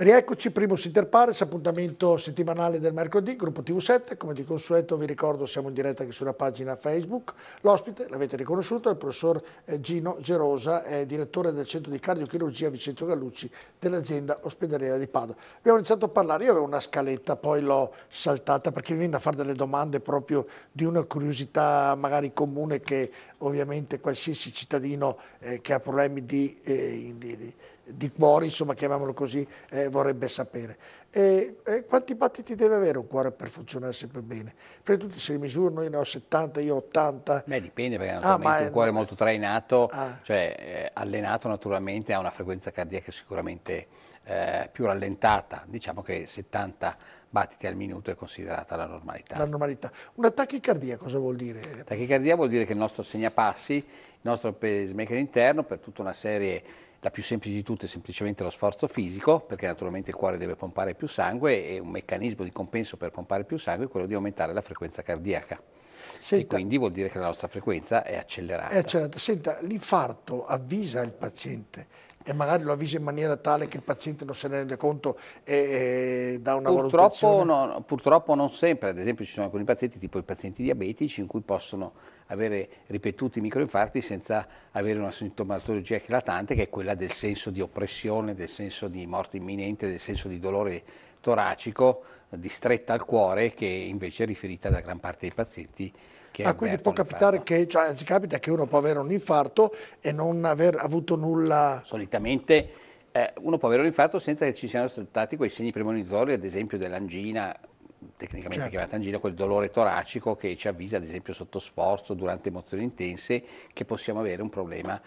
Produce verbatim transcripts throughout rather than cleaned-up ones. Rieccoci, Primus Inter Pares, appuntamento settimanale del mercoledì, gruppo T V sette, come di consueto vi ricordo siamo in diretta anche sulla pagina Facebook. L'ospite, l'avete riconosciuto, è il professor Gino Gerosa, è direttore del centro di cardiochirurgia Vincenzo Gallucci dell'azienda ospedaliera di Padova. Abbiamo iniziato a parlare, io avevo una scaletta, poi l'ho saltata perché mi viene a fare delle domande proprio di una curiosità magari comune che ovviamente qualsiasi cittadino eh, che ha problemi di... Eh, di, di di cuori, insomma, chiamiamolo così, eh, vorrebbe sapere. E, e quanti battiti deve avere un cuore per funzionare sempre bene? Perché tutti se li misurano, io ne ho settanta, io ho ottanta. Beh, dipende, perché naturalmente ah, è... un cuore molto trainato, ah. cioè eh, allenato naturalmente ha una frequenza cardiaca sicuramente eh, più rallentata. Diciamo che settanta battiti al minuto è considerata la normalità. La normalità. Una tachicardia cosa vuol dire? Tachicardia vuol dire che il nostro segnapassi, il nostro pacemaker interno, per tutta una serie... La più semplice di tutte è semplicemente lo sforzo fisico, perché naturalmente il cuore deve pompare più sangue e un meccanismo di compenso per pompare più sangue è quello di aumentare la frequenza cardiaca. Senta, e quindi vuol dire che la nostra frequenza è accelerata. È accelerata. Senta, l'infarto avvisa il paziente e magari lo avvisa in maniera tale che il paziente non se ne rende conto e, e dà una purtroppo valutazione? No, purtroppo non sempre, ad esempio ci sono alcuni pazienti, tipo i pazienti diabetici, in cui possono avere ripetuti microinfarti senza avere una sintomatologia eclatante, che è quella del senso di oppressione, del senso di morte imminente, del senso di dolore toracico, di stretta al cuore, che invece è riferita da gran parte dei pazienti. Ah, quindi può capitare che, cioè, anzi capita che uno può avere un infarto e non aver avuto nulla? Solitamente eh, uno può avere un infarto senza che ci siano stati quei segni premonitori, ad esempio dell'angina, tecnicamente certo. chiamata angina, quel dolore toracico che ci avvisa, ad esempio sotto sforzo, durante emozioni intense, che possiamo avere un problema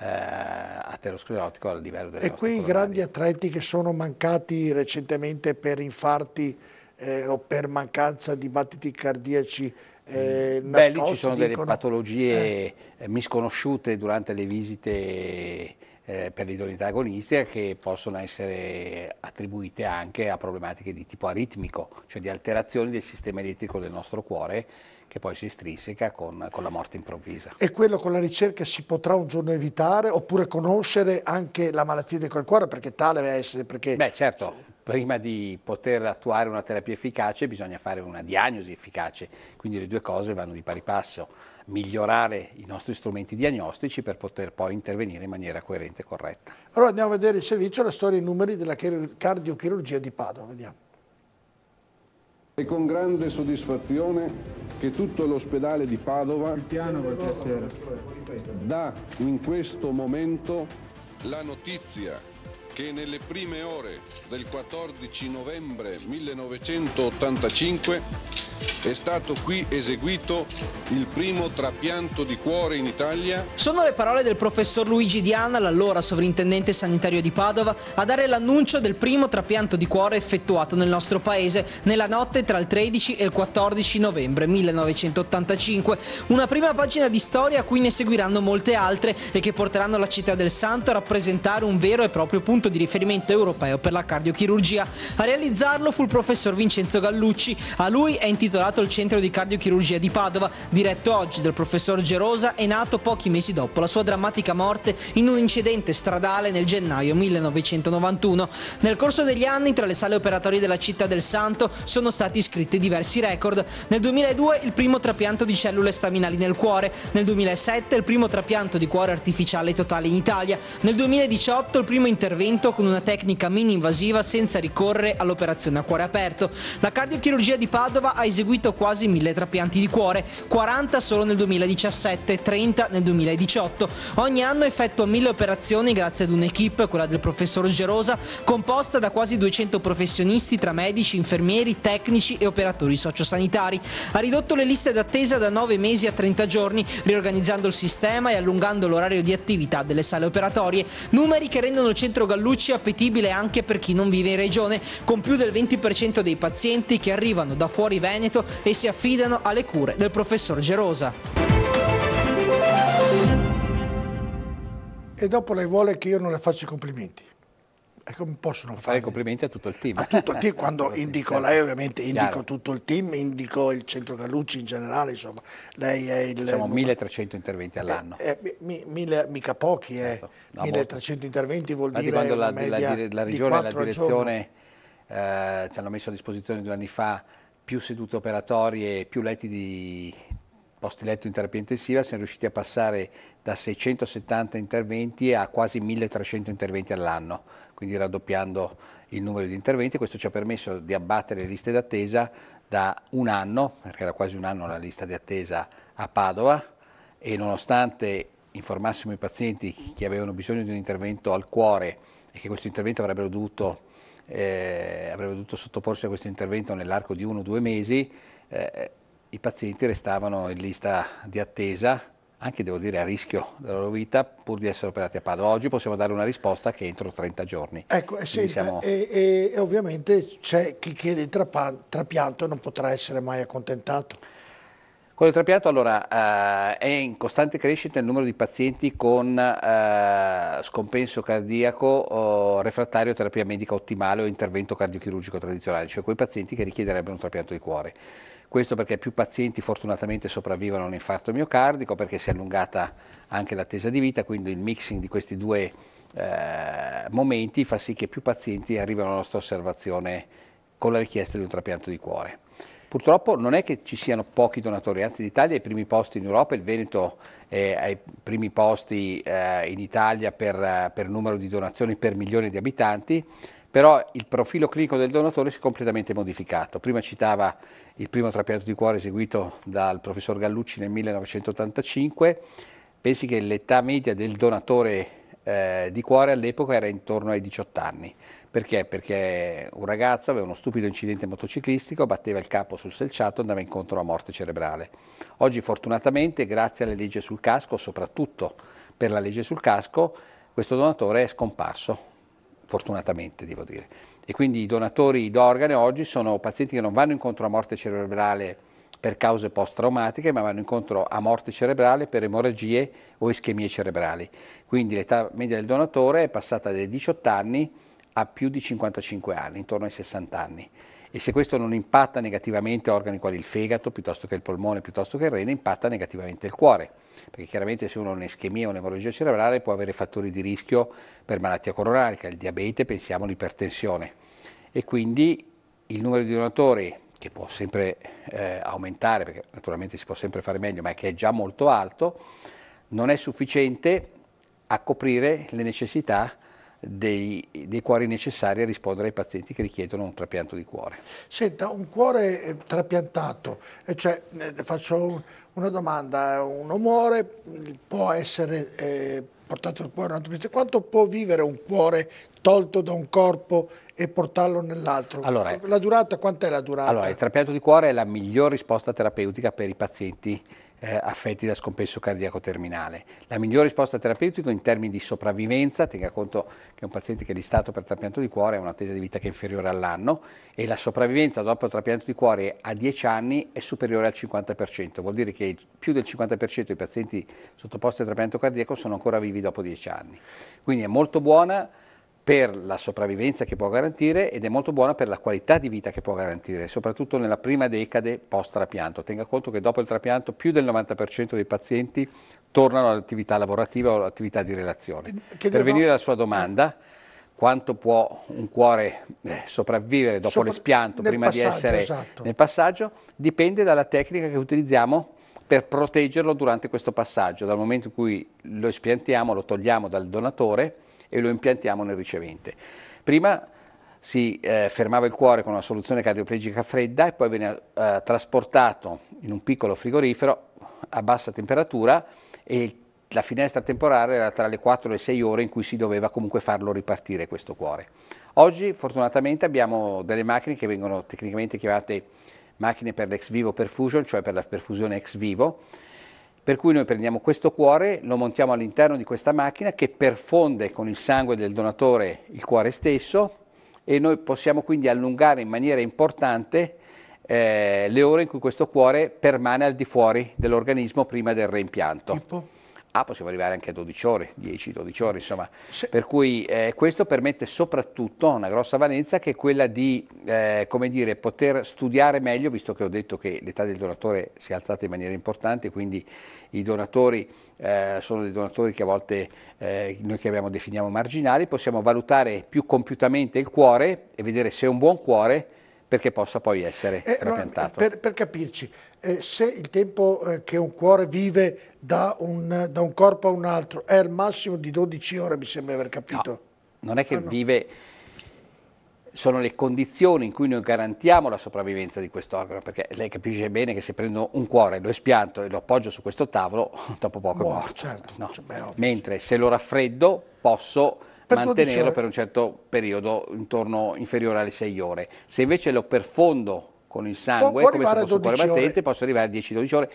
Eh, aterosclerotico a livello delle nostre colonali. E qui i grandi atleti che sono mancati recentemente per infarti eh, o per mancanza di battiti cardiaci eh, mm. nascosti? Beh, lì ci sono dicono... delle patologie eh. misconosciute durante le visite eh, per l'idoneità agonistica, che possono essere attribuite anche a problematiche di tipo aritmico, cioè di alterazioni del sistema elettrico del nostro cuore, che poi si estrinseca con, con la morte improvvisa. E quello con la ricerca si potrà un giorno evitare, oppure conoscere anche la malattia del cuore, perché tale deve essere? Perché... Beh, certo, prima di poter attuare una terapia efficace bisogna fare una diagnosi efficace, quindi le due cose vanno di pari passo, migliorare i nostri strumenti diagnostici per poter poi intervenire in maniera coerente e corretta. Allora andiamo a vedere il servizio, la storia e i numeri della cardiochirurgia di Padova, vediamo. È con grande soddisfazione che tutto l'ospedale di Padova dà in questo momento la notizia che nelle prime ore del quattordici novembre millenovecentottantacinque è stato qui eseguito il primo trapianto di cuore in Italia. Sono le parole del professor Luigi Diana, l'allora sovrintendente sanitario di Padova, a dare l'annuncio del primo trapianto di cuore effettuato nel nostro paese nella notte tra il tredici e il quattordici novembre millenovecentottantacinque. Una prima pagina di storia a cui ne seguiranno molte altre e che porteranno la città del Santo a rappresentare un vero e proprio punto di riferimento europeo per la cardiochirurgia. A realizzarlo fu il professor Vincenzo Gallucci. A lui è intitolato il centro di cardiochirurgia di Padova, diretto oggi dal professor Gerosa e nato pochi mesi dopo la sua drammatica morte in un incidente stradale nel gennaio millenovecentonovantuno. Nel corso degli anni tra le sale operatorie della città del Santo sono stati iscritti diversi record. Nel duemiladue il primo trapianto di cellule staminali nel cuore, nel duemilasette il primo trapianto di cuore artificiale totale in Italia, nel duemiladiciotto il primo intervento con una tecnica mini-invasiva senza ricorrere all'operazione a cuore aperto. La cardiochirurgia di Padova ha eseguito quasi mille trapianti di cuore, quaranta solo nel duemiladiciassette, trenta nel duemiladiciotto. Ogni anno effettua mille operazioni grazie ad un'equipe, quella del professor Gerosa, composta da quasi duecento professionisti tra medici, infermieri, tecnici e operatori sociosanitari. Ha ridotto le liste d'attesa da nove mesi a trenta giorni, riorganizzando il sistema e allungando l'orario di attività delle sale operatorie, numeri che rendono il centro Gallucci appetibile anche per chi non vive in regione, con più del venti per cento dei pazienti che arrivano da fuori Veneto e si affidano alle cure del professor Gerosa. E dopo lei vuole che io non le faccia i complimenti. possono fare i complimenti a tutto il team. A tutto il team, quando indico lei ovviamente indico Chiaro. tutto il team, indico il centro Gallucci in generale, insomma, lei è il... Siamo milletrecento interventi all'anno. Eh, eh, mi, mille, mica pochi, certo. eh. no, milletrecento interventi vuol dire quando la, una media la, la, la regione e la direzione eh, ci hanno messo a disposizione due anni fa più sedute operatorie, più letti di... posti letto in terapia intensiva, siamo riusciti a passare da seicentosettanta interventi a quasi milletrecento interventi all'anno, quindi raddoppiando il numero di interventi. Questo ci ha permesso di abbattere le liste d'attesa da un anno, perché era quasi un anno la lista di attesa a Padova, e nonostante informassimo i pazienti che avevano bisogno di un intervento al cuore e che questo intervento avrebbero dovuto, eh, avrebbero dovuto sottoporsi a questo intervento nell'arco di uno o due mesi, eh, i pazienti restavano in lista di attesa, anche devo dire a rischio della loro vita, pur di essere operati a Padova. Oggi possiamo dare una risposta che entro trenta giorni. Ecco, senta, siamo... e, e ovviamente c'è chi chiede il trapianto e non potrà essere mai accontentato. Con il trapianto allora eh, è in costante crescita il numero di pazienti con eh, scompenso cardiaco o refrattario a terapia medica ottimale o intervento cardiochirurgico tradizionale, cioè quei pazienti che richiederebbero un trapianto di cuore. Questo perché più pazienti fortunatamente sopravvivono a un infarto miocardico, perché si è allungata anche l'attesa di vita, quindi il mixing di questi due eh, momenti fa sì che più pazienti arrivano alla nostra osservazione con la richiesta di un trapianto di cuore. Purtroppo non è che ci siano pochi donatori, anzi l'Italia è ai primi posti in Europa, il Veneto è ai primi posti eh, in Italia per, per numero di donazioni per milione di abitanti. Però il profilo clinico del donatore si è completamente modificato. Prima citava il primo trapianto di cuore eseguito dal professor Gallucci nel millenovecentottantacinque, pensi che l'età media del donatore eh, di cuore all'epoca era intorno ai diciotto anni. Perché? Perché un ragazzo aveva uno stupido incidente motociclistico, batteva il capo sul selciato e andava incontro a morte cerebrale. Oggi fortunatamente, grazie alle leggi sul casco, soprattutto per la legge sul casco, questo donatore è scomparso. Fortunatamente, devo dire. E quindi i donatori d'organe oggi sono pazienti che non vanno incontro a morte cerebrale per cause post-traumatiche, ma vanno incontro a morte cerebrale per emorragie o ischemie cerebrali. Quindi l'età media del donatore è passata dai diciotto anni a più di cinquantacinque anni, intorno ai sessanta anni. E se questo non impatta negativamente organi quali il fegato, piuttosto che il polmone, piuttosto che il rene, impatta negativamente il cuore. Perché chiaramente se uno ha un'ischemia o un'emorragia cerebrale può avere fattori di rischio per malattia coronarica, il diabete, pensiamo all'ipertensione. E quindi il numero di donatori, che può sempre eh, aumentare, perché naturalmente si può sempre fare meglio, ma che è già molto alto, non è sufficiente a coprire le necessità Dei, dei cuori necessari a rispondere ai pazienti che richiedono un trapianto di cuore. Senta, un cuore trapiantato, cioè, faccio un, una domanda, uno muore, può essere eh, portato il cuore in un altro paese, quanto può vivere un cuore tolto da un corpo e portarlo nell'altro? Allora, la durata, quant'è la durata? Allora, il trapianto di cuore è la miglior risposta terapeutica per i pazienti Eh, affetti da scompenso cardiaco terminale. La migliore risposta terapeutica in termini di sopravvivenza, tenga conto che un paziente che è listato per trapianto di cuore ha un'attesa di vita che è inferiore all'anno, e la sopravvivenza dopo il trapianto di cuore a dieci anni è superiore al cinquanta per cento, vuol dire che più del cinquanta per cento dei pazienti sottoposti a trapianto cardiaco sono ancora vivi dopo dieci anni. Quindi è molto buona per la sopravvivenza che può garantire ed è molto buona per la qualità di vita che può garantire, soprattutto nella prima decade post-trapianto. Tenga conto che dopo il trapianto più del novanta per cento dei pazienti tornano all'attività lavorativa o all'attività di relazione. Che per venire alla sua domanda, quanto può un cuore eh, sopravvivere dopo Sopra... l'espianto prima di essere esatto. nel passaggio? Dipende dalla tecnica che utilizziamo per proteggerlo durante questo passaggio, dal momento in cui lo espiantiamo, lo togliamo dal donatore e lo impiantiamo nel ricevente. Prima si eh, fermava il cuore con una soluzione cardioplegica fredda e poi veniva eh, trasportato in un piccolo frigorifero a bassa temperatura, e la finestra temporale era tra le quattro e le sei ore in cui si doveva comunque farlo ripartire questo cuore. Oggi fortunatamente abbiamo delle macchine che vengono tecnicamente chiamate macchine per l'ex vivo perfusion, cioè per la perfusione ex vivo, per cui noi prendiamo questo cuore, lo montiamo all'interno di questa macchina che perfonde con il sangue del donatore il cuore stesso, e noi possiamo quindi allungare in maniera importante eh, le ore in cui questo cuore permane al di fuori dell'organismo prima del reimpianto. Tipo? ah, possiamo arrivare anche a dodici ore, dieci dodici ore, insomma. Sì. Per cui eh, questo permette soprattutto una grossa valenza che è quella di eh, come dire, poter studiare meglio, visto che ho detto che l'età del donatore si è alzata in maniera importante, quindi i donatori eh, sono dei donatori che a volte eh, noi chiamiamo, definiamo marginali, possiamo valutare più compiutamente il cuore e vedere se è un buon cuore, perché possa poi essere eh, trapiantato. Per, per capirci, eh, se il tempo eh, che un cuore vive da un, da un corpo a un altro è al massimo di dodici ore, mi sembra aver capito. No, non è che ah, no. vive, sono le condizioni in cui noi garantiamo la sopravvivenza di questo organo, perché lei capisce bene che se prendo un cuore, lo espianto e lo appoggio su questo tavolo, dopo poco Buono, è morto. Certo, no. cioè, beh, mentre se lo raffreddo posso... Per mantenerlo per un certo periodo intorno inferiore alle sei ore. Se invece lo perfondo con il sangue, può, può come se fosse un cuore battente, posso arrivare a dieci dodici ore.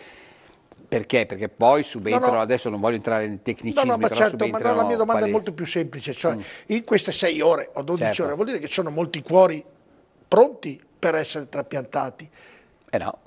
Perché? Perché poi subentrano, no, no, adesso non voglio entrare nel tecnicismo. No, no, ma certo, ma no, la mia domanda pari... è molto più semplice, cioè mm. in queste sei ore o dodici certo. ore vuol dire che ci sono molti cuori pronti per essere trapiantati. Eh no,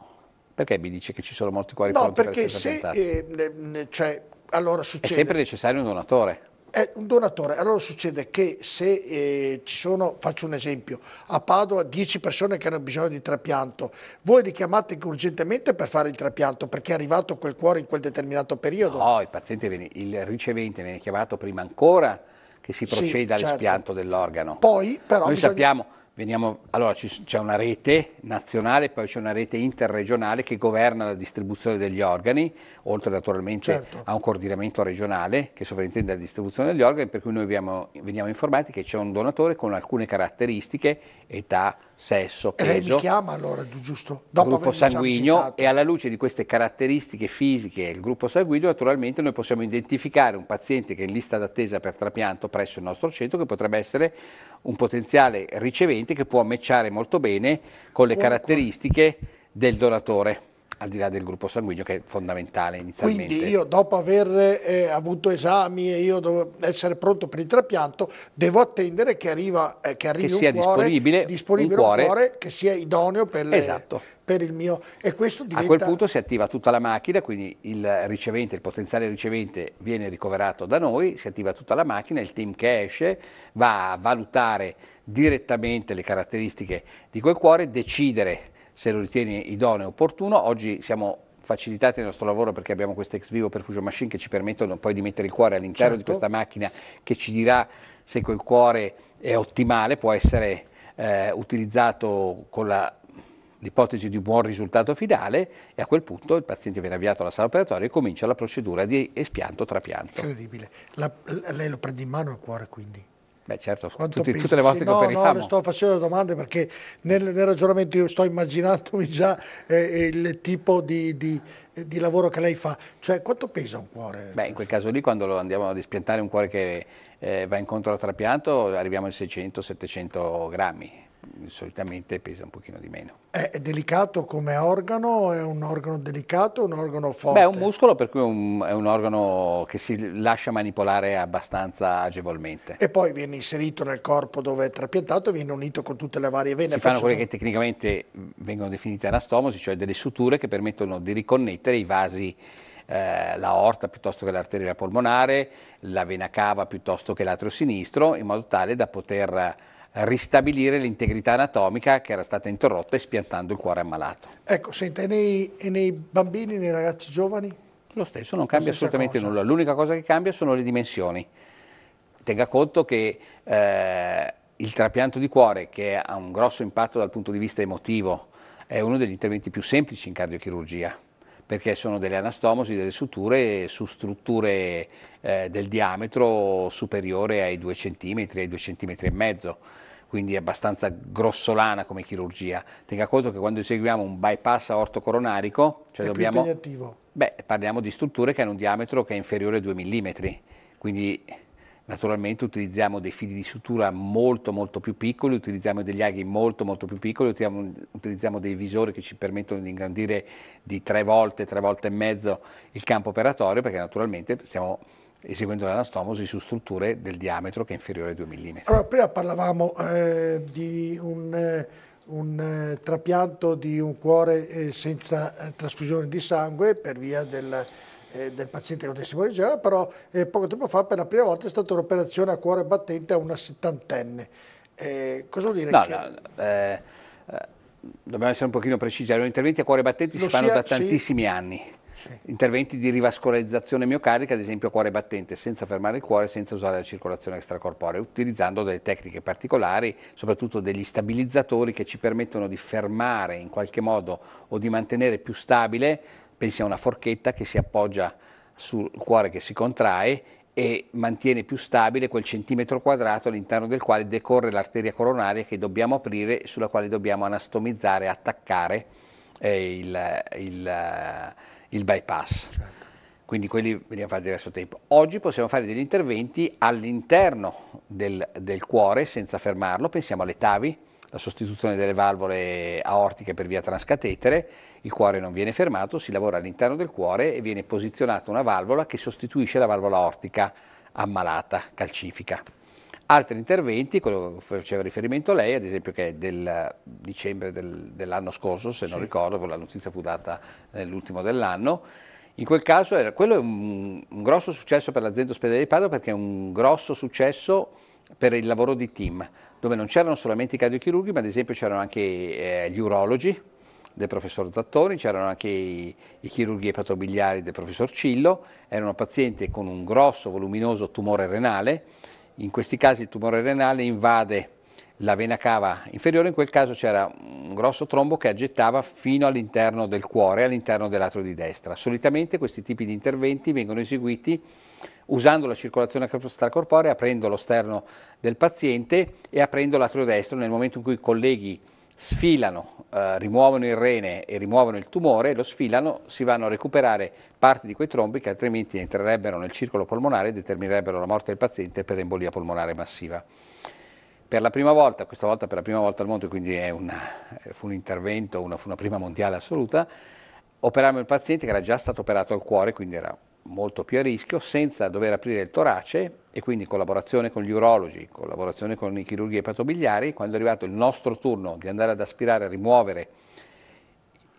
perché mi dice che ci sono molti cuori no, pronti per essere trapiantati? No, perché se, eh, cioè, allora succede... È sempre necessario un donatore. È un donatore, allora succede che se eh, ci sono, faccio un esempio, a Padova dieci persone che hanno bisogno di trapianto, voi li chiamate urgentemente per fare il trapianto perché è arrivato quel cuore in quel determinato periodo? No, il paziente viene, il ricevente viene chiamato prima ancora che si proceda sì, all'espianto certo. dell'organo. Poi però Noi bisogna... sappiamo, veniamo, allora c'è una rete nazionale, poi c'è una rete interregionale che governa la distribuzione degli organi, oltre naturalmente certo. a un coordinamento regionale che sovrintende la distribuzione degli organi, per cui noi veniamo, veniamo informati che c'è un donatore con alcune caratteristiche, età, sesso, peso. E lei mi chiama allora, giusto? Dopo gruppo sanguigno, e alla luce di queste caratteristiche fisiche e il gruppo sanguigno, naturalmente noi possiamo identificare un paziente che è in lista d'attesa per trapianto presso il nostro centro, che potrebbe essere un potenziale ricevente che può matchare molto bene con le Buon caratteristiche cuore. del donatore, al di là del gruppo sanguigno che è fondamentale inizialmente. Quindi io dopo aver eh, avuto esami e io devo essere pronto per il trapianto, devo attendere che, arriva, eh, che arrivi che sia un cuore disponibile, disponibile un, cuore. un cuore che sia idoneo per, le, esatto. per il mio. E questo diventa... A quel punto si attiva tutta la macchina, quindi il ricevente, il potenziale ricevente viene ricoverato da noi, si attiva tutta la macchina, il team che esce va a valutare direttamente le caratteristiche di quel cuore, decidere se lo ritiene idoneo e opportuno. Oggi siamo facilitati nel nostro lavoro perché abbiamo queste ex vivo perfusion machine che ci permettono poi di mettere il cuore all'interno certo. di questa macchina che ci dirà se quel cuore è ottimale, può essere eh, utilizzato con la l'ipotesi di un buon risultato finale, e a quel punto il paziente viene avviato alla sala operatoria e comincia la procedura di espianto-trapianto. Incredibile. La, lei lo prende in mano il cuore quindi? Beh certo, tutti, tutte le volte sì, che no, operiamo. No, le sto facendo domande perché nel, nel ragionamento io sto immaginandomi già eh, il tipo di, di, di lavoro che lei fa. Cioè, quanto pesa un cuore? Beh, in quel caso lì, quando lo andiamo ad espiantare un cuore che eh, va incontro al trapianto, arriviamo ai seicento settecento grammi. Solitamente pesa un pochino di meno. È delicato come organo? È un organo delicato? Un organo forte? Beh, è un muscolo, per cui è un, è un organo che si lascia manipolare abbastanza agevolmente. E poi viene inserito nel corpo dove è trapiantato e viene unito con tutte le varie vene. Si fanno quelle che tecnicamente vengono definite anastomosi, cioè delle suture che permettono di riconnettere i vasi, eh, l'aorta piuttosto che l'arteria polmonare, la vena cava piuttosto che l'atrio sinistro, in modo tale da poter ristabilire l'integrità anatomica che era stata interrotta espiantando il cuore ammalato. Ecco, senta, e nei, e nei bambini, nei ragazzi giovani? Lo stesso, non cambia assolutamente cosa. nulla. L'unica cosa che cambia sono le dimensioni. Tenga conto che eh, il trapianto di cuore, che ha un grosso impatto dal punto di vista emotivo, è uno degli interventi più semplici in cardiochirurgia, perché sono delle anastomosi, delle suture su strutture eh, del diametro superiore ai due centimetri, ai due centimetri e mezzo. Quindi è abbastanza grossolana come chirurgia. Tenga conto che quando eseguiamo un bypass aortocoronarico, cioè è dobbiamo, più impegnativo. Beh, parliamo di strutture che hanno un diametro che è inferiore ai due millimetri, quindi naturalmente utilizziamo dei fili di sutura molto molto più piccoli, utilizziamo degli aghi molto molto più piccoli, utilizziamo dei visori che ci permettono di ingrandire di tre volte, tre volte e mezzo il campo operatorio, perché naturalmente stiamo eseguendo l'anastomosi su strutture del diametro che è inferiore ai due millimetri. Allora, prima parlavamo eh, di un, eh, un eh, trapianto di un cuore eh, senza eh, trasfusione di sangue per via del... eh, del paziente che lo testimoniava, però eh, poco tempo fa per la prima volta è stata un'operazione a cuore battente a una settantenne. Eh, cosa vuol dire? No, che... no, no, eh, eh, dobbiamo essere un pochino precisi, gli interventi a cuore battente si fanno da tantissimi sì. anni. Sì. Interventi di rivascolarizzazione miocardica, ad esempio a cuore battente, senza fermare il cuore, senza usare la circolazione extracorporea, utilizzando delle tecniche particolari, soprattutto degli stabilizzatori che ci permettono di fermare in qualche modo o di mantenere più stabile, pensi a una forchetta che si appoggia sul cuore che si contrae e mantiene più stabile quel centimetro quadrato all'interno del quale decorre l'arteria coronaria che dobbiamo aprire e sulla quale dobbiamo anastomizzare, attaccare eh, il... il il bypass, certo. Quindi quelli venivano fatti diverso tempo. Oggi possiamo fare degli interventi all'interno del, del cuore senza fermarlo, pensiamo alle TAVI, la sostituzione delle valvole aortiche per via transcatetere, il cuore non viene fermato, si lavora all'interno del cuore e viene posizionata una valvola che sostituisce la valvola aortica ammalata, calcifica. Altri interventi, quello che faceva riferimento a lei, ad esempio che è del dicembre del, dell'anno scorso, se sì. non ricordo, la notizia fu data nell'ultimo dell'anno, in quel caso era, quello è un, un grosso successo per l'azienda ospedaliera di Padova perché è un grosso successo per il lavoro di team, dove non c'erano solamente i cardiochirurghi, ma ad esempio c'erano anche eh, gli urologi del professor Zattoni, c'erano anche i, i chirurghi epatobiliari del professor Cillo, erano pazienti con un grosso voluminoso tumore renale. In questi casi il tumore renale invade la vena cava inferiore, in quel caso c'era un grosso trombo che aggettava fino all'interno del cuore, all'interno dell'atrio di destra. Solitamente questi tipi di interventi vengono eseguiti usando la circolazione extracorporea, aprendo lo sterno del paziente e aprendo l'atrio destro. Nel momento in cui i colleghi sfilano, eh, rimuovono il rene e rimuovono il tumore, lo sfilano, si vanno a recuperare parti di quei trombi che altrimenti entrerebbero nel circolo polmonare e determinerebbero la morte del paziente per embolia polmonare massiva. Per la prima volta, questa volta per la prima volta al mondo, quindi è una, fu un intervento, una, fu una prima mondiale assoluta, operammo il paziente che era già stato operato al cuore, quindi era molto più a rischio, senza dover aprire il torace e quindi in collaborazione con gli urologi, collaborazione con i chirurghi epatobiliari, quando è arrivato il nostro turno di andare ad aspirare, a rimuovere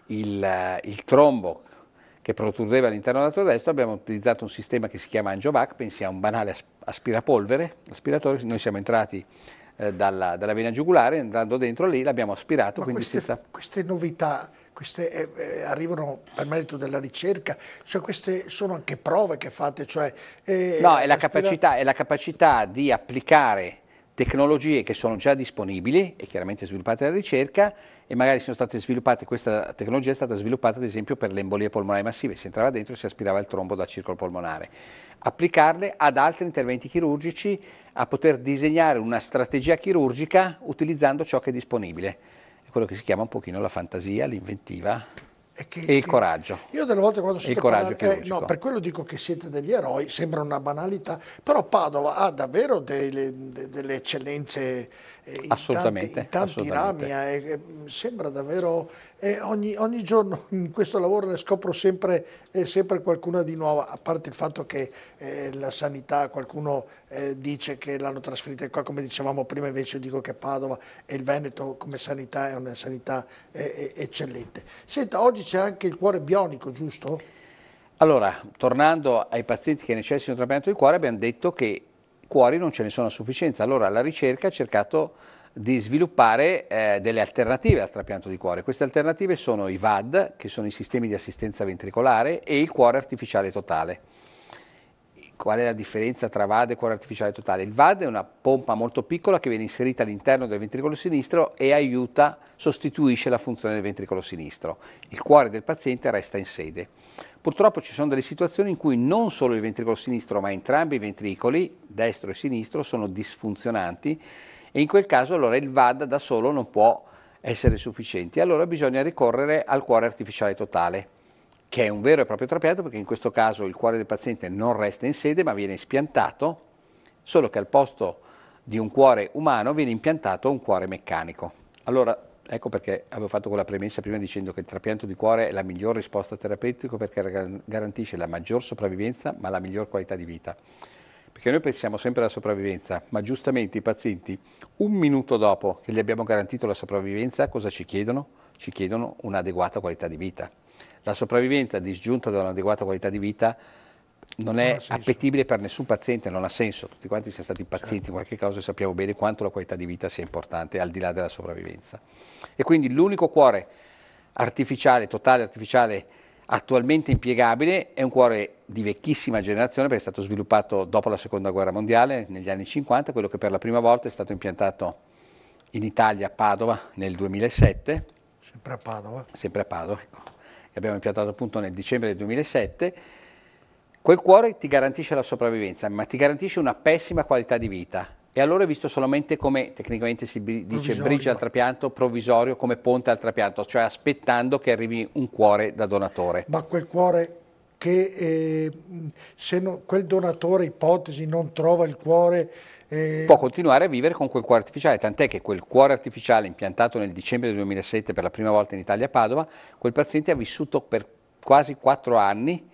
il, il trombo che protrudeva all'interno dell'atrio destro, abbiamo utilizzato un sistema che si chiama Angiovac, pensiamo a un banale aspirapolvere, aspiratore, noi siamo entrati eh, dalla, dalla vena giugulare, andando dentro lì l'abbiamo aspirato. Quindi queste, senza... queste novità... Queste eh, arrivano per merito della ricerca, cioè queste sono anche prove che fate? Cioè, eh, no, è la, capacità, è la capacità di applicare tecnologie che sono già disponibili e chiaramente sviluppate dalla ricerca e magari sono state sviluppate, questa tecnologia è stata sviluppata ad esempio per le embolie polmonari massive, si entrava dentro e si aspirava il trombo dal circolo polmonare. Applicarle ad altri interventi chirurgici, a poter disegnare una strategia chirurgica utilizzando ciò che è disponibile. Quello che si chiama un pochino la fantasia, l'inventiva e, che, e che, il coraggio. Io delle volte quando sento parlare, eh, no, per quello dico che siete degli eroi, sembra una banalità, però Padova ha davvero delle, delle eccellenze eh, in assolutamente, tanti, in tanti assolutamente. rami, eh, sembra davvero, eh, ogni, ogni giorno in questo lavoro ne scopro sempre, eh, sempre qualcuna di nuova, a parte il fatto che eh, la sanità qualcuno eh, dice che l'hanno trasferita qua, come dicevamo prima, invece io dico che Padova e il Veneto come sanità è una sanità eh, eccellente. Senta, oggi c'è anche il cuore bionico, giusto? Allora, tornando ai pazienti che necessitano di un trapianto di cuore, abbiamo detto che cuori non ce ne sono a sufficienza. Allora la ricerca ha cercato di sviluppare eh, delle alternative al trapianto di cuore. Queste alternative sono i V A D, che sono i sistemi di assistenza ventricolare, e il cuore artificiale totale. Qual è la differenza tra V A D e cuore artificiale totale? Il V A D è una pompa molto piccola che viene inserita all'interno del ventricolo sinistro e aiuta, sostituisce la funzione del ventricolo sinistro. Il cuore del paziente resta in sede. Purtroppo ci sono delle situazioni in cui non solo il ventricolo sinistro, ma entrambi i ventricoli, destro e sinistro, sono disfunzionanti e in quel caso allora il V A D da solo non può essere sufficiente. Allora bisogna ricorrere al cuore artificiale totale, che è un vero e proprio trapianto, perché in questo caso il cuore del paziente non resta in sede ma viene spiantato, solo che al posto di un cuore umano viene impiantato un cuore meccanico. Allora, ecco perché avevo fatto quella premessa prima dicendo che il trapianto di cuore è la miglior risposta terapeutica perché garantisce la maggior sopravvivenza ma la miglior qualità di vita. Perché noi pensiamo sempre alla sopravvivenza, ma giustamente i pazienti un minuto dopo che gli abbiamo garantito la sopravvivenza cosa ci chiedono? Ci chiedono un'adeguata qualità di vita. La sopravvivenza disgiunta da un'adeguata qualità di vita non è appetibile per nessun paziente, non ha senso. Tutti quanti siamo stati pazienti, certo, in qualche causa, e sappiamo bene quanto la qualità di vita sia importante al di là della sopravvivenza. E quindi l'unico cuore artificiale, totale artificiale, attualmente impiegabile è un cuore di vecchissima generazione, perché è stato sviluppato dopo la seconda guerra mondiale, negli anni cinquanta, quello che per la prima volta è stato impiantato in Italia a Padova nel duemilasette. Sempre a Padova. Sempre a Padova, ecco. E abbiamo impiantato appunto nel dicembre del duemilasette. Quel cuore ti garantisce la sopravvivenza, ma ti garantisce una pessima qualità di vita. E allora è visto solamente come, tecnicamente si dice, bridge al trapianto, provvisorio, come ponte al trapianto, cioè aspettando che arrivi un cuore da donatore. Ma quel cuore che, eh, se no, quel donatore, ipotesi, non trova il cuore... Eh... Può continuare a vivere con quel cuore artificiale, tant'è che quel cuore artificiale impiantato nel dicembre del duemilasette per la prima volta in Italia a Padova, quel paziente ha vissuto per quasi quattro anni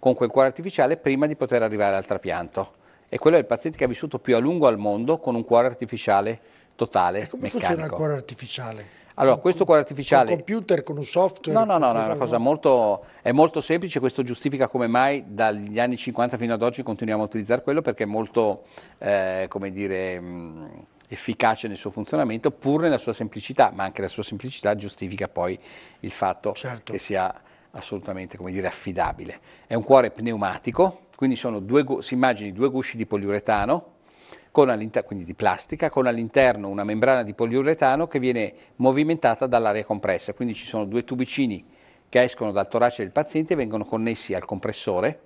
con quel cuore artificiale prima di poter arrivare al trapianto. E quello è il paziente che ha vissuto più a lungo al mondo con un cuore artificiale totale, meccanico. E come meccanico. Funziona il cuore artificiale? Allora, con, questo cuore artificiale... Con un computer, con un software? No, no, no, no, è una cosa molto, è molto semplice, questo giustifica come mai dagli anni cinquanta fino ad oggi continuiamo a utilizzare quello, perché è molto, eh, come dire... Mh, efficace nel suo funzionamento, pur nella sua semplicità, ma anche la sua semplicità giustifica poi il fatto, certo, che sia... assolutamente, come dire, affidabile. È un cuore pneumatico, quindi sono due, si immagini due gusci di poliuretano, con quindi di plastica, con all'interno una membrana di poliuretano che viene movimentata dall'aria compressa, quindi ci sono due tubicini che escono dal torace del paziente e vengono connessi al compressore,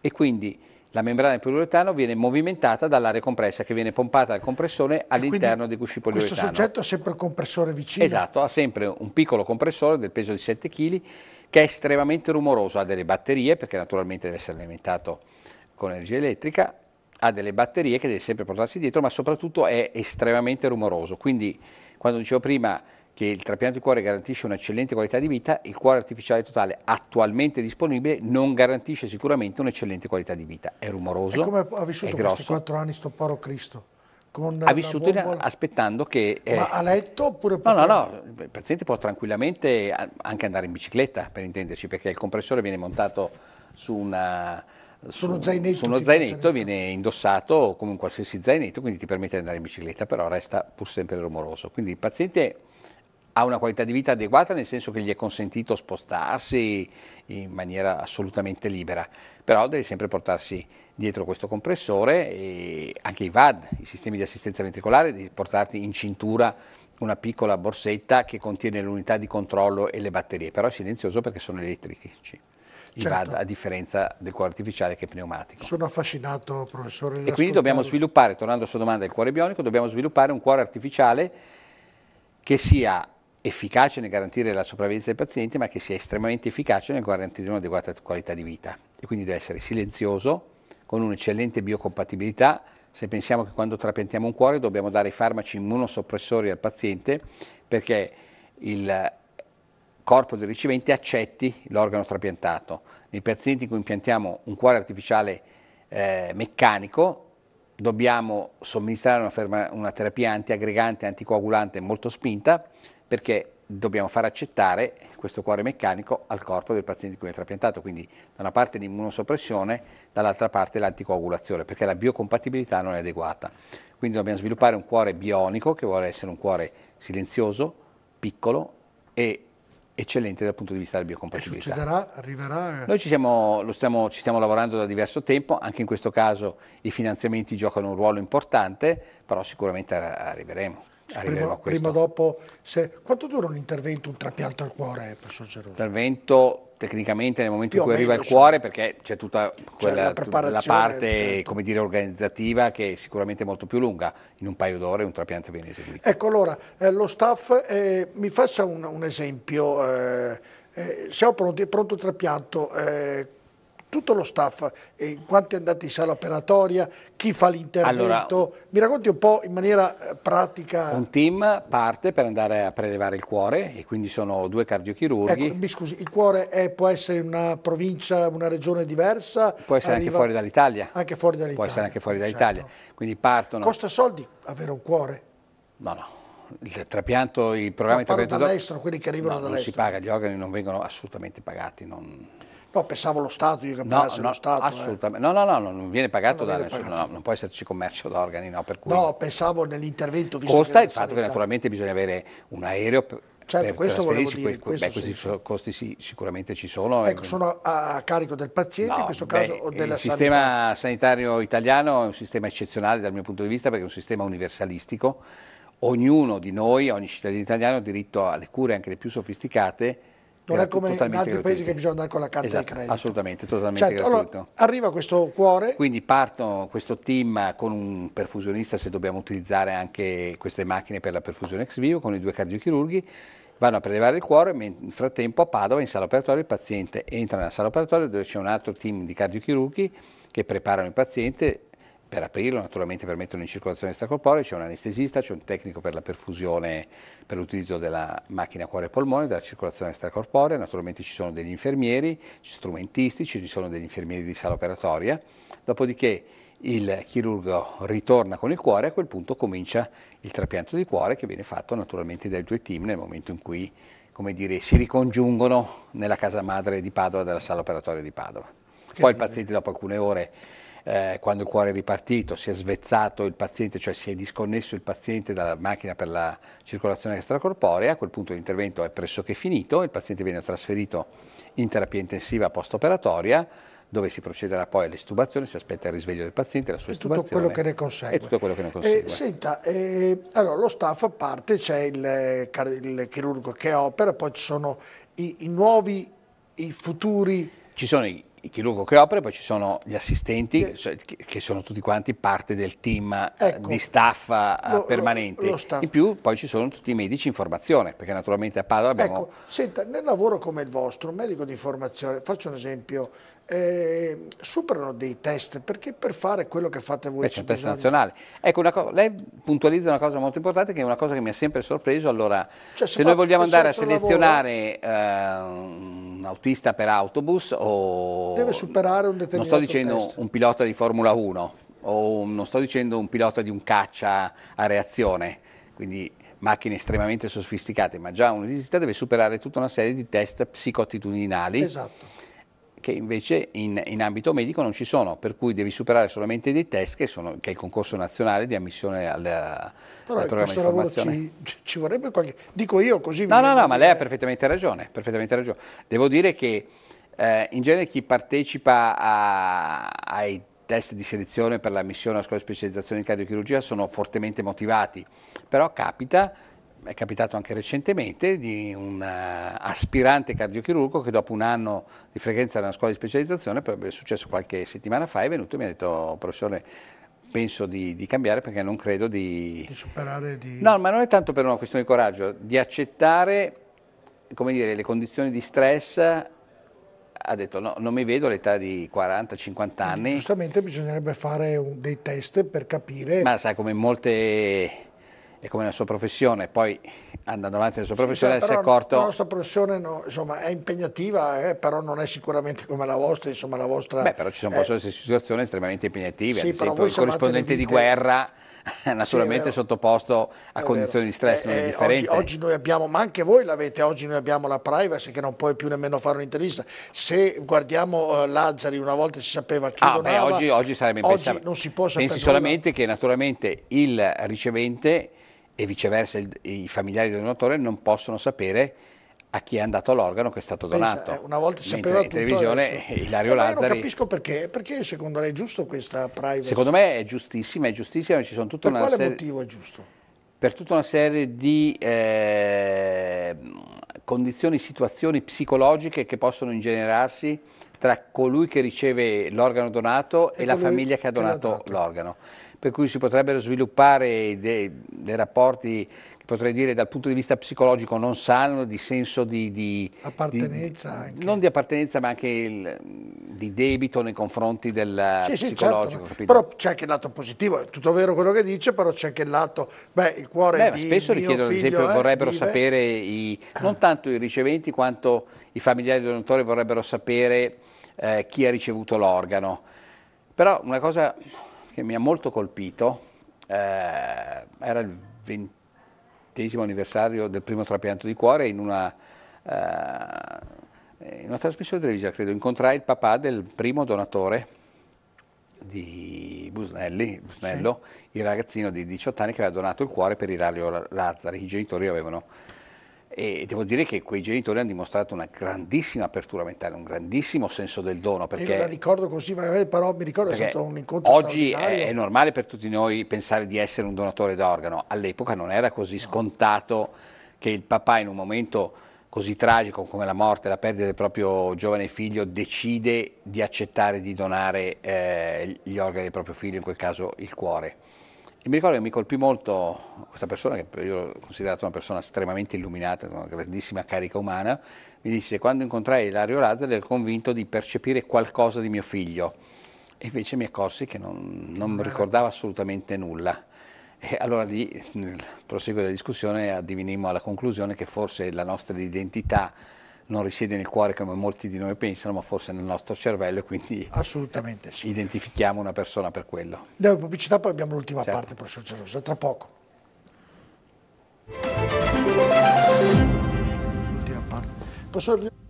e quindi la membrana del poliuretano viene movimentata dall'aria compressa che viene pompata dal compressore all'interno dei gusci poliuretano. Questo soggetto ha sempre il compressore vicino? Esatto, ha sempre un piccolo compressore del peso di sette chili che è estremamente rumoroso, ha delle batterie perché naturalmente deve essere alimentato con energia elettrica, ha delle batterie che deve sempre portarsi dietro, ma soprattutto è estremamente rumoroso. Quindi, quando dicevo prima che il trapianto di cuore garantisce un'eccellente qualità di vita, il cuore artificiale totale attualmente disponibile non garantisce sicuramente un'eccellente qualità di vita. È rumoroso, è grosso. E come ha vissuto questi quattro anni sto poro Cristo? Con ha vissuto bombola... aspettando che... Eh... Ma a letto oppure... No, no, no, il paziente può tranquillamente anche andare in bicicletta, per intenderci, perché il compressore viene montato su una... Su, uno zainetto, su uno zainetto, viene indossato come un qualsiasi zainetto, quindi ti permette di andare in bicicletta, però resta pur sempre rumoroso. Quindi il paziente ha una qualità di vita adeguata, nel senso che gli è consentito spostarsi in maniera assolutamente libera, però deve sempre portarsi dietro questo compressore, e anche i V A D, i sistemi di assistenza ventricolare, di portarti in cintura una piccola borsetta che contiene l'unità di controllo e le batterie, però è silenzioso perché sono elettrici. I certo. V A D, a differenza del cuore artificiale che è pneumatico. Sono affascinato, professore. E quindi dobbiamo sviluppare, tornando alla sua domanda del cuore bionico, dobbiamo sviluppare un cuore artificiale che sia efficace nel garantire la sopravvivenza del paziente, ma che sia estremamente efficace nel garantire un'adeguata qualità di vita. E quindi deve essere silenzioso, con un'eccellente biocompatibilità. Se pensiamo che quando trapiantiamo un cuore dobbiamo dare i farmaci immunosoppressori al paziente perché il corpo del ricevente accetti l'organo trapiantato. Nei pazienti in cui impiantiamo un cuore artificiale eh, meccanico dobbiamo somministrare una, ferma, una terapia antiaggregante, anticoagulante molto spinta, perché dobbiamo far accettare questo cuore meccanico al corpo del paziente in cui è trapiantato, quindi da una parte l'immunosoppressione, dall'altra parte l'anticoagulazione, perché la biocompatibilità non è adeguata. Quindi dobbiamo sviluppare un cuore bionico che vuole essere un cuore silenzioso, piccolo e eccellente dal punto di vista della biocompatibilità. E succederà? Arriverà? Noi ci siamo, lo stiamo, ci stiamo lavorando da diverso tempo, anche in questo caso i finanziamenti giocano un ruolo importante, però sicuramente arriveremo. Prima, prima dopo, se, quanto dura un intervento, un trapianto al cuore, professor Gerosa? Intervento tecnicamente nel momento Più in cui arriva meno, il cuore, perché c'è tutta quella, la, la parte, certo, come dire, organizzativa, che è sicuramente molto più lunga. In un paio d'ore un trapianto viene eseguito. Ecco, allora eh, lo staff, eh, mi faccia un, un esempio, eh, eh, siamo pronti, pronto trapianto, eh, tutto lo staff, eh, quanti è andato in sala operatoria, chi fa l'intervento, allora, mi racconti un po' in maniera pratica. Un team parte per andare a prelevare il cuore e quindi sono due cardiochirurghi. Ecco, mi scusi, il cuore è, può essere in una provincia, una regione diversa? Può essere arriva, anche fuori dall'Italia. Anche fuori dall'Italia. Può essere anche fuori dall'Italia. Certo. Quindi partono. Costa soldi avere un cuore? No, no. il trapianto, il programma no, di dall'estero, quelli che arrivano no, dall'estero. Non si paga, gli organi non vengono assolutamente pagati. Non... No, pensavo lo Stato, io che no, pagasse no, lo Stato. Assolutamente. Eh. No, no, no, non viene pagato non da viene nessuno, pagato. No, non può esserci commercio d'organi, no. Per cui no, pensavo nell'intervento visto costa che il fatto che naturalmente bisogna avere un aereo. Per, certo, per questo volevo dire. Questo beh, questi sì. costi sì, sicuramente ci sono. Ecco, sono a carico del paziente, no, in questo beh, caso o della sanità. Il sistema sanitario italiano è un sistema eccezionale dal mio punto di vista perché è un sistema universalistico. Ognuno di noi, ogni cittadino italiano ha diritto alle cure anche le più sofisticate. Non è come in altri gratuito. paesi che bisogna andare con la carta esatto, di credito. Assolutamente, totalmente certo, gratuito. Allora, arriva questo cuore. Quindi parto questo team con un perfusionista, se dobbiamo utilizzare anche queste macchine per la perfusione ex vivo, con i due cardiochirurghi, vanno a prelevare il cuore, nel frattempo a Padova in sala operatoria il paziente entra nella sala operatoria dove c'è un altro team di cardiochirurghi che preparano il paziente per aprirlo, naturalmente per metterlo in circolazione extracorporea, c'è un anestesista, c'è un tecnico per la perfusione, per l'utilizzo della macchina cuore-polmone, della circolazione extracorporea, naturalmente ci sono degli infermieri, strumentisti, ci sono degli infermieri di sala operatoria, dopodiché il chirurgo ritorna con il cuore e a quel punto comincia il trapianto di cuore che viene fatto naturalmente dai due team nel momento in cui, come dire, si ricongiungono nella casa madre di Padova, della sala operatoria di Padova. Poi il paziente dopo alcune ore, Eh, quando il cuore è ripartito, si è svezzato il paziente, cioè si è disconnesso il paziente dalla macchina per la circolazione extracorporea, a quel punto l'intervento è pressoché finito, il paziente viene trasferito in terapia intensiva post-operatoria, dove si procederà poi all'estubazione, si aspetta il risveglio del paziente, la sua estubazione. Tutto quello che ne consegue. E tutto quello che ne consegue. Eh, senta, eh, allora lo staff a parte, c'è il, il chirurgo che opera, poi ci sono i, i nuovi, i futuri... Ci sono i... il chirurgo che opera, poi ci sono gli assistenti eh, che sono tutti quanti parte del team ecco, di staff lo, permanente, lo, lo staff. In più poi ci sono tutti i medici in formazione, perché naturalmente a Padova abbiamo... Ecco, senta, nel lavoro come il vostro, un medico di formazione, faccio un esempio, eh, superano dei test, perché per fare quello che fate voi... Beh, c'è un test nazionale. Ecco, una cosa, lei puntualizza una cosa molto importante, che è una cosa che mi ha sempre sorpreso, allora cioè, se, se noi vogliamo andare a selezionare lavoro, eh, un autista per autobus o... Deve superare un determinato. Non sto dicendo test. Un pilota di Formula uno o non sto dicendo un pilota di un caccia a reazione, quindi macchine estremamente sofisticate, ma già un autista deve superare tutta una serie di test psicoattitudinali esatto. che invece in, in ambito medico non ci sono, per cui devi superare solamente dei test che, sono, che è il concorso nazionale di ammissione al, al programma di formazione. Ci, ci vorrebbe qualche... Dico io così... No, no, no, ma lei ha perfettamente ragione, perfettamente ragione. Devo dire che Eh, in genere chi partecipa a, ai test di selezione per l'ammissione a scuola di specializzazione in cardiochirurgia sono fortemente motivati, però capita, è capitato anche recentemente, di un uh, aspirante cardiochirurgo che dopo un anno di frequenza nella scuola di specializzazione, è successo qualche settimana fa, è venuto e mi ha detto, professore, penso di, di cambiare perché non credo di... Di superare di... No, ma non è tanto per una questione di coraggio, di accettare, come dire, le condizioni di stress. Ha detto no, non mi vedo all'età di quaranta cinquanta anni. Giustamente bisognerebbe fare un, dei test per capire. Ma sai come molte... È come nella sua professione, poi andando avanti nella sua professione sì, si è accorto... La nostra professione no, insomma, è impegnativa, eh, però non è sicuramente come la vostra. Insomma, la vostra Beh, però ci sono eh, possono essere situazioni estremamente impegnative, sì, ad esempio il corrispondente di guerra... naturalmente sì, sottoposto a condizioni di stress eh, non è differente. Oggi, oggi noi abbiamo, ma anche voi l'avete, oggi noi abbiamo la privacy che non puoi più nemmeno fare un'intervista. Se guardiamo uh, Lazzari, una volta si sapeva chi ah, donava, beh, oggi, oggi sarebbe impensabile. Oggi non si può sapere Pensi nulla. solamente che naturalmente il ricevente e viceversa il, i familiari del donatore non possono sapere a chi è andato l'organo che è stato donato. Pensa, una volta si sapeva in televisione adesso. Ilario eh, Lazzari. Non capisco perché, perché secondo lei è giusto questa privacy? Secondo me è giustissima, è giustissima, ci sono tutta per una quale serie, motivo è giusto? Per tutta una serie di eh, condizioni, situazioni psicologiche che possono ingenerarsi tra colui che riceve l'organo donato e, e la famiglia che ha donato l'organo. Per cui si potrebbero sviluppare dei, dei rapporti, potrei dire, dal punto di vista psicologico non sano, di senso di... di appartenenza di, anche. Non di appartenenza, ma anche il, di debito nei confronti del sì, psicologico. Sì, certo. Però c'è anche il lato positivo, è tutto vero quello che dice, però c'è anche il lato... Beh, il cuore beh, di spesso mio richiedono, figlio, ad esempio, eh, vorrebbero sapere, i, non tanto i riceventi, quanto i familiari del donatore vorrebbero sapere eh, chi ha ricevuto l'organo. Però una cosa... che mi ha molto colpito, eh, era il ventesimo anniversario del primo trapianto di cuore, in una, uh, in una trasmissione televisiva, credo, incontrai il papà del primo donatore di Busnelli, Busnello, sì. Il ragazzino di diciotto anni che aveva donato il cuore per Ilario Lazzeri, i genitori avevano, e devo dire che quei genitori hanno dimostrato una grandissima apertura mentale, un grandissimo senso del dono. Perché io la ricordo così vagamente, però mi ricordo che è stato un incontro oggi straordinario. È, è normale per tutti noi pensare di essere un donatore d'organo, all'epoca non era così no. scontato che il papà in un momento così tragico come la morte, la perdita del proprio giovane figlio, decide di accettare di donare eh, gli organi del proprio figlio, in quel caso il cuore. E mi ricordo che mi colpì molto questa persona, che io ho considerato una persona estremamente illuminata, con una grandissima carica umana, mi disse: quando incontrai Ilario Lazzeri ero convinto di percepire qualcosa di mio figlio, e invece mi accorsi che non, non ricordava assolutamente nulla. E allora lì, nel proseguo della discussione, addivenimmo alla conclusione che forse la nostra identità non risiede nel cuore come molti di noi pensano, ma forse nel nostro cervello, e quindi assolutamente sì. Identifichiamo una persona per quello. Andiamo in pubblicità, poi abbiamo l'ultima certo. parte, professor Gerosa, tra poco. L'ultima parte. Professor...